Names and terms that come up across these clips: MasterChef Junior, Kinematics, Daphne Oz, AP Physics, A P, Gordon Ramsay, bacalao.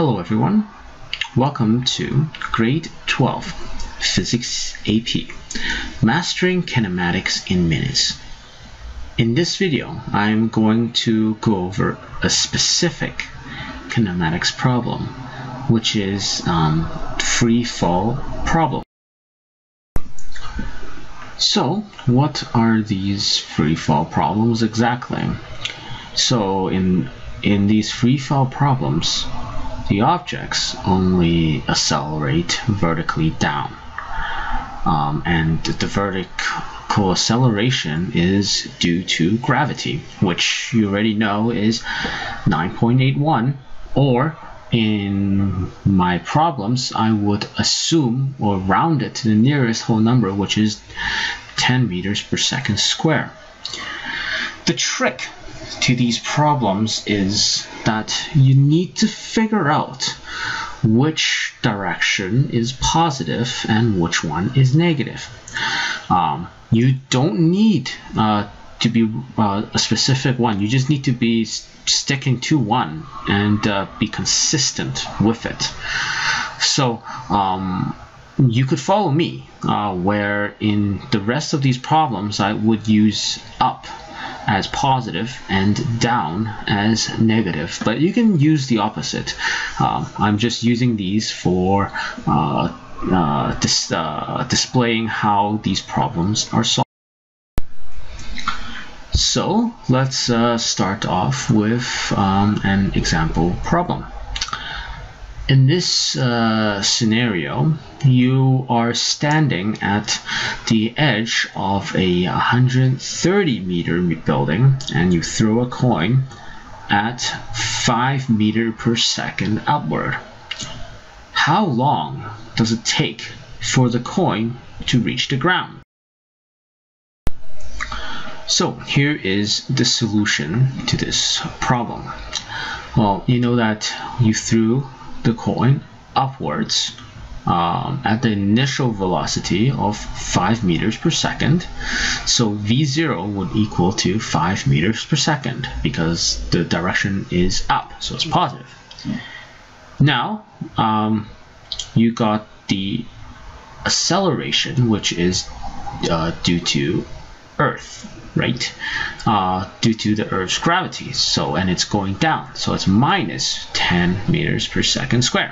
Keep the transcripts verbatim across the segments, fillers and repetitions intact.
Hello everyone, welcome to grade twelve, Physics A P, Mastering Kinematics in Minutes. In this video, I'm going to go over a specific kinematics problem, which is um, free fall problem. So what are these free fall problems exactly? So in, in these free fall problems, the objects only accelerate vertically down, um, and the vertical acceleration is due to gravity, which you already know is nine point eight one, or in my problems I would assume or round it to the nearest whole number, which is ten meters per second squared. The trick to these problems is that you need to figure out which direction is positive and which one is negative. Um, you don't need uh, to be uh, a specific one. You just need to be sticking to one and uh, be consistent with it. So um, you could follow me, uh, where in the rest of these problems I would use up as positive and down as negative, but you can use the opposite. Um, I'm just using these for uh, uh, dis uh, displaying how these problems are solved. So let's uh, start off with um, an example problem. In this uh, scenario, you are standing at the edge of a one hundred thirty meter building, and you throw a coin at five meters per second upward. How long does it take for the coin to reach the ground? So here is the solution to this problem. Well, you know that you threw the coin upwards um, at the initial velocity of five meters per second, so v zero would equal to five meters per second because the direction is up, so it's positive. Now um, you got the acceleration, which is uh, due to Earth, right? Uh, due to the Earth's gravity. So, and it's going down. So it's minus ten meters per second squared.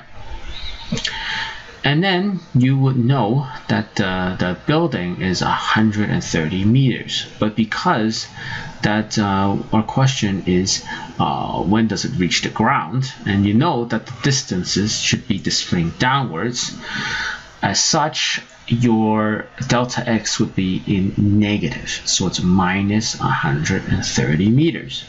And then you would know that uh, the building is one hundred thirty meters. But because that uh, our question is uh, when does it reach the ground? And you know that the distances should be displaying downwards. As such, your delta x would be in negative, so it's minus one hundred thirty meters.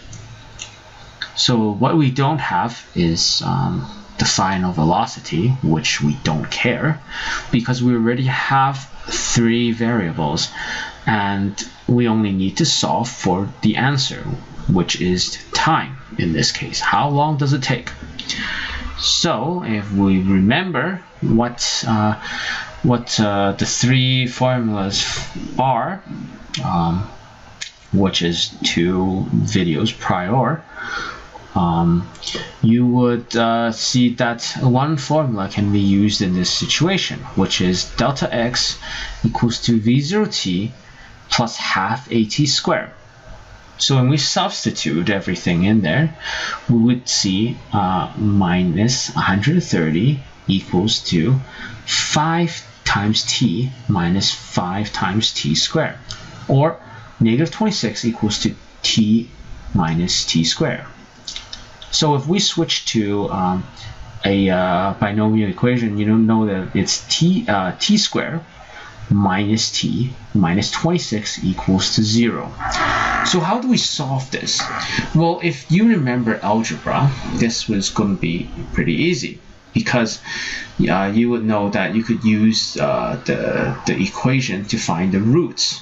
So what we don't have is um, the final velocity, which we don't care because we already have three variables and we only need to solve for the answer, which is time in this case. How long does it take? So if we remember what uh, what uh, the three formulas are, um, which is two videos prior, um, you would uh, see that one formula can be used in this situation, which is delta x equals to v zero t plus half at squared. So when we substitute everything in there, we would see uh, minus one hundred thirty equals to five times t minus five times t squared, or negative twenty-six equals to t minus t squared. So if we switch to um, a uh, binomial equation, you don't know that it's t, uh, t squared minus t minus twenty-six equals to zero. So how do we solve this? Well, if you remember algebra, this was going to be pretty easy, because uh, you would know that you could use uh, the, the equation to find the roots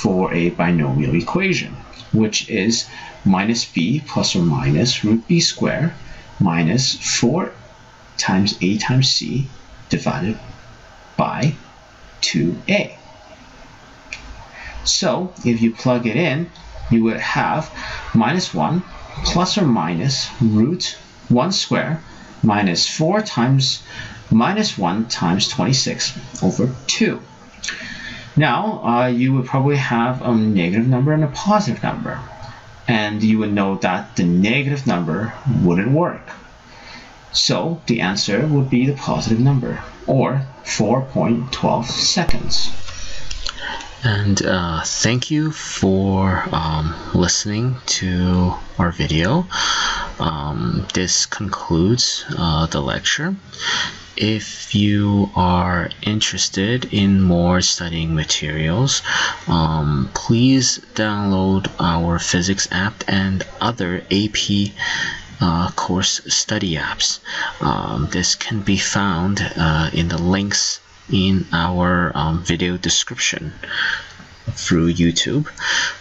for a binomial equation, which is minus b plus or minus root b squared minus four times a times c divided by two a. So if you plug it in, you would have minus one plus or minus root one squared minus four times minus one times twenty-six over two. Now, uh, you would probably have a negative number and a positive number, and you would know that the negative number wouldn't work. So the answer would be the positive number, or four point one two seconds. And uh, thank you for um, listening to our video. Um, this concludes uh, the lecture. If you are interested in more studying materials, um, please download our physics app and other A P uh, course study apps. Um, this can be found uh, in the links in our um, video description through YouTube.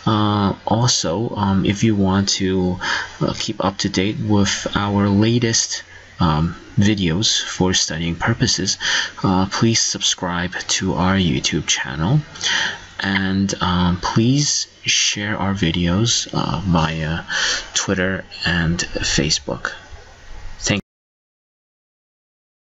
Uh, also, um, if you want to uh, keep up to date with our latest um, videos for studying purposes, uh, please subscribe to our YouTube channel, and um, please share our videos uh, via Twitter and Facebook.